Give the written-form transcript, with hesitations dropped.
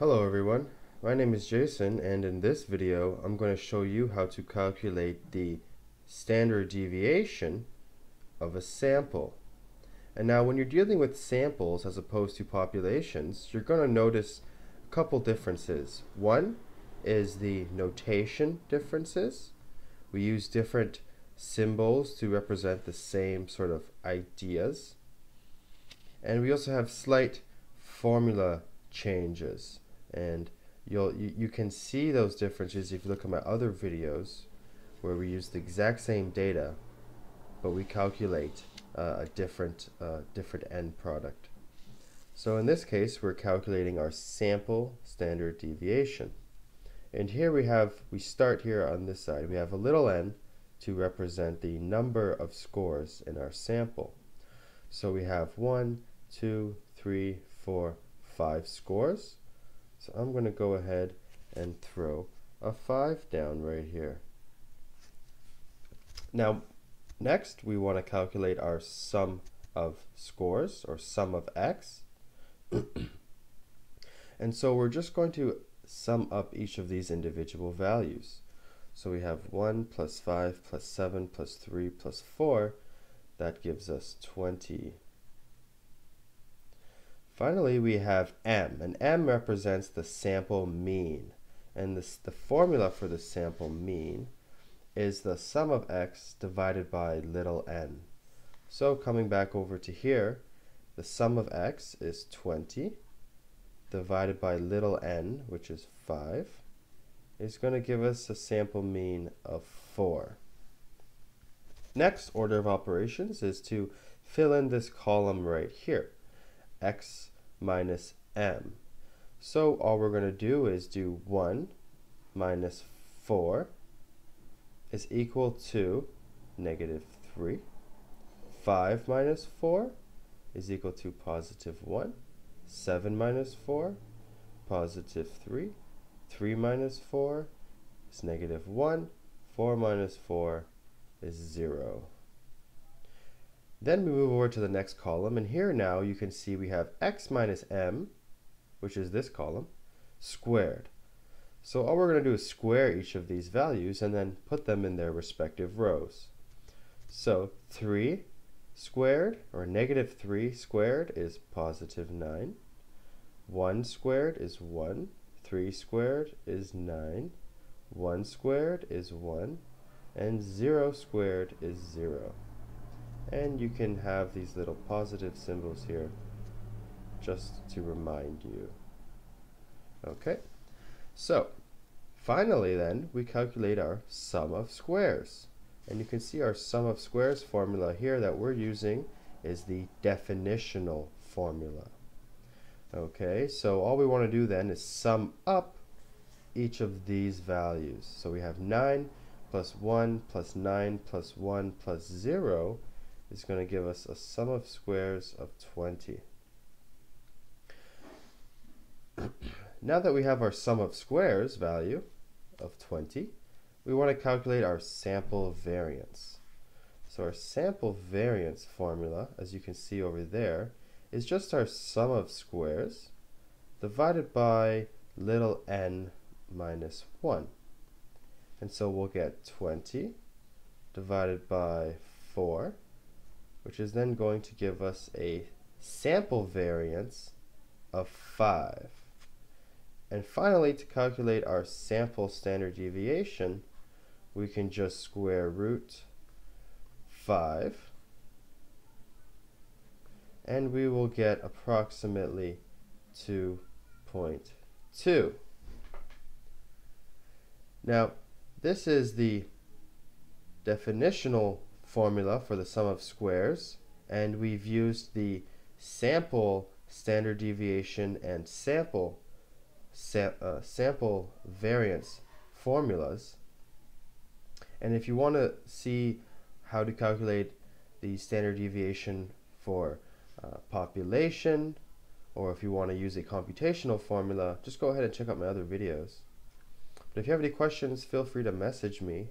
Hello everyone, my name is Jason, and in this video I'm going to show you how to calculate the standard deviation of a sample. And now when you're dealing with samples as opposed to populations, you're going to notice a couple differences. One is the notation differences. We use different symbols to represent the same sort of ideas. And we also have slight formula changes, and you can see those differences if you look at my other videos where we use the exact same data but we calculate a different end product. So in this case we're calculating our sample standard deviation, and here we start here on this side. We have a little n to represent the number of scores in our sample. So we have 1, 2, 3, 4, 5 scores. So I'm going to go ahead and throw a 5 down right here. Now next we want to calculate our sum of scores, or sum of x. And so we're just going to sum up each of these individual values. So we have 1 plus 5 plus 7 plus 3 plus 4. That gives us 20. Finally, we have m, and m represents the sample mean. And the formula for the sample mean is the sum of x divided by little n. So coming back over to here, the sum of x is 20 divided by little n, which is 5, is going to give us a sample mean of 4. Next order of operations is to fill in this column right here, x minus m. So all we're going to do is do 1 minus 4 is equal to negative 3. 5 minus 4 is equal to positive 1. 7 minus 4, positive 3. 3 minus 4 is negative 1. 4 minus 4 is 0. Then we move over to the next column, and here now you can see we have x minus m, which is this column, squared. So all we're going to do is square each of these values and then put them in their respective rows. So 3 squared, or negative 3 squared, is positive 9. 1 squared is 1. 3 squared is 9. 1 squared is 1. And 0 squared is 0. And you can have these little positive symbols here just to remind you. Okay, so finally then we calculate our sum of squares, and you can see our sum of squares formula here that we're using is the definitional formula. Okay, so all we want to do then is sum up each of these values. So we have 9 plus 1 plus 9 plus 1 plus 0 is going to give us a sum of squares of 20. Now that we have our sum of squares value of 20, we want to calculate our sample variance. So our sample variance formula, as you can see over there, is just our sum of squares divided by little n minus 1. And so we'll get 20 divided by 4, which is then going to give us a sample variance of 5. And finally, to calculate our sample standard deviation, we can just square root 5, and we will get approximately 2.2. Now, this is the definitional formula for the sum of squares, and we've used the sample standard deviation and sample variance formulas. And if you want to see how to calculate the standard deviation for population, or if you want to use a computational formula, just go ahead and check out my other videos. But if you have any questions, feel free to message me,